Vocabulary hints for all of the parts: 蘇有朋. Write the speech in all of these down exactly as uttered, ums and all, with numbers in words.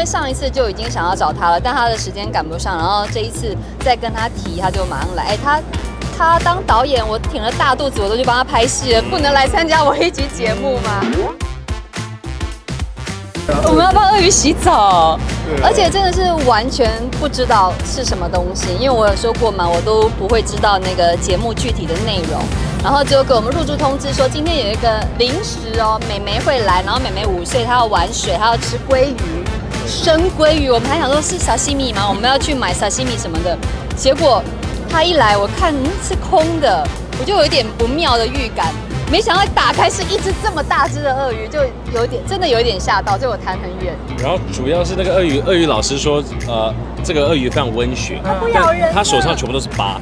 为上一次就已经想要找他了，但他的时间赶不上，然后这一次再跟他提，他就马上来。哎，他他当导演，我挺着大肚子我都去帮他拍戏了，不能来参加我一集节目吗？我们要帮鳄鱼洗澡，而且真的是完全不知道是什么东西，因为我有说过嘛，我都不会知道那个节目具体的内容。然后就给我们入住通知说，今天有一个零食哦，妹妹会来，然后妹妹五岁，她要玩水，她要吃鲑鱼，生鲑鱼。我们还想说是沙西米吗？我们要去买沙西米什么的。结果她一来，我看嗯是空的，我就有一点不妙的预感。 没想到打开是一只这么大只的鳄鱼，就有点真的有点吓到，就我弹很远。然后主要是那个鳄鱼，鳄鱼老师说，呃，这个鳄鱼非常温驯，它不咬人，它手上全部都是疤。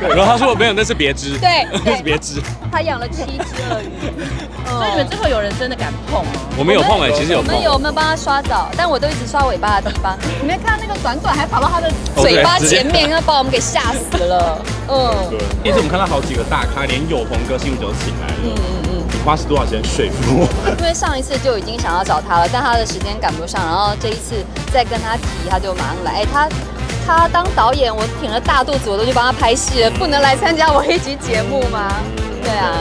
然后他说我没有，那是别只，对，那是别只。他养了七只鳄鱼，所以你们最后有人真的敢碰吗？我们有碰哎，其实有碰。我们有，我们帮他刷澡，但我都一直刷尾巴的地方。你们看那个短短还跑到他的嘴巴前面，要把我们给吓死了。嗯，对。那次我们看到好几个大咖，连友朋哥、新五九请来。 嗯嗯嗯，你花是多少钱说服我？因为上一次就已经想要找他了，但他的时间赶不上，然后这一次再跟他提，他就马上来。哎，他他当导演，我挺着大肚子我都去帮他拍戏了，不能来参加我一集节目吗？对啊。